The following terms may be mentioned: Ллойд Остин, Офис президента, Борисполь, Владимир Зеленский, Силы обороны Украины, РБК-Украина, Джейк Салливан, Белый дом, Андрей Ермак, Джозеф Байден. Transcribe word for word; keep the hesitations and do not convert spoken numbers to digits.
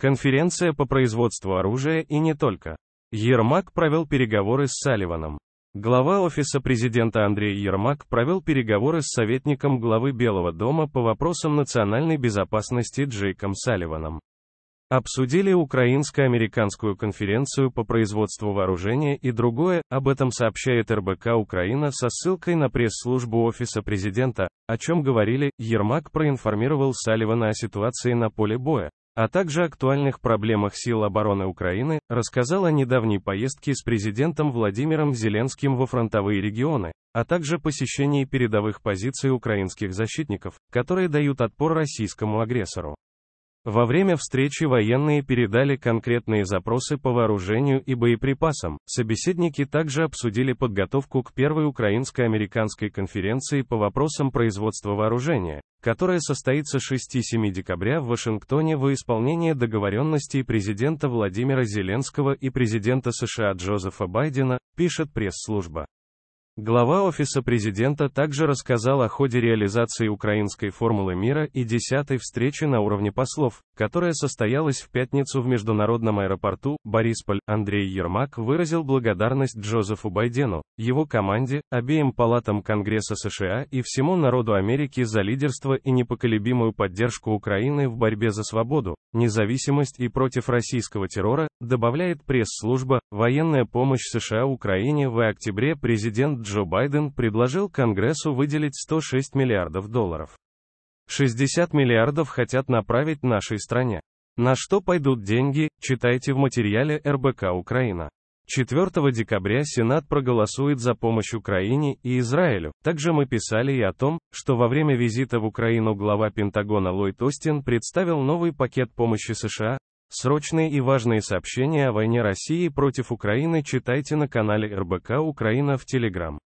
Конференция по производству оружия и не только. Ермак провел переговоры с Салливаном. Глава Офиса президента Андрей Ермак провел переговоры с советником главы Белого дома по вопросам национальной безопасности Джейком Салливаном. Обсудили украинско-американскую конференцию по производству вооружения и другое, об этом сообщает эр бэ ка Украина со ссылкой на пресс-службу Офиса президента, о чем говорили. Ермак проинформировал Салливана о ситуации на поле боя, а также актуальных проблемах Сил обороны Украины, рассказал о недавней поездке с президентом Владимиром Зеленским во фронтовые регионы, а также посещении передовых позиций украинских защитников, которые дают отпор российскому агрессору. Во время встречи военные передали конкретные запросы по вооружению и боеприпасам. Собеседники также обсудили подготовку к первой украинско-американской конференции по вопросам производства вооружения, которая состоится шестого-седьмого декабря в Вашингтоне во исполнение договоренностей президента Владимира Зеленского и президента США Джозефа Байдена, пишет пресс-служба. Глава Офиса президента также рассказал о ходе реализации украинской формулы мира и десятой встречи на уровне послов, которая состоялась в пятницу в международном аэропорту Борисполь. Андрей Ермак выразил благодарность Джозефу Байдену, его команде, обеим палатам Конгресса США и всему народу Америки за лидерство и непоколебимую поддержку Украины в борьбе за свободу, независимость и против российского террора, добавляет пресс-служба. Военная помощь США Украине. В октябре президент Джо Байден предложил Конгрессу выделить сто шесть миллиардов долларов. шестьдесят миллиардов хотят направить нашей стране. На что пойдут деньги, читайте в материале эр бэ ка Украина. четвёртого декабря Сенат проголосует за помощь Украине и Израилю. Также мы писали и о том, что во время визита в Украину глава Пентагона Ллойд Остин представил новый пакет помощи США. Срочные и важные сообщения о войне России против Украины читайте на канале эр бэ ка Украина в Телеграм.